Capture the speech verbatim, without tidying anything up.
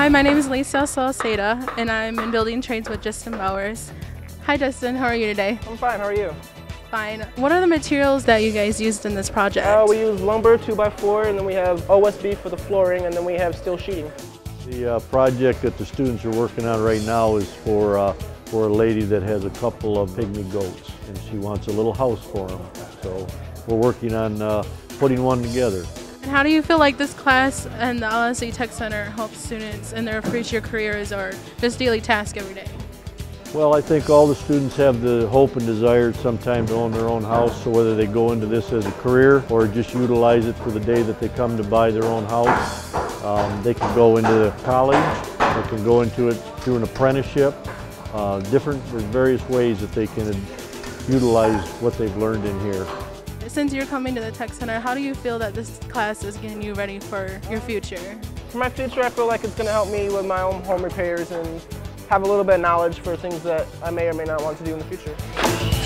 Hi, my name is Lisa Salceda, and I'm in building trades with Justin Bowers. Hi Justin, how are you today? I'm fine, how are you? Fine. What are the materials that you guys used in this project? Uh, we use lumber two by four, and then we have O S B for the flooring, and then we have steel sheeting. The uh, project that the students are working on right now is for, uh, for a lady that has a couple of pygmy goats, and she wants a little house for them. So we're working on uh, putting one together. And how do you feel like this class and the L I S D Tech Center helps students in their future careers or just daily tasks every day? Well, I think all the students have the hope and desire sometime to own their own house, so whether they go into this as a career or just utilize it for the day that they come to buy their own house, um, they can go into college or can go into it through an apprenticeship. Uh, different, there's various ways that they can utilize what they've learned in here. Since you're coming to the Tech Center, how do you feel that this class is getting you ready for your future? For my future, I feel like it's going to help me with my own home repairs and have a little bit of knowledge for things that I may or may not want to do in the future.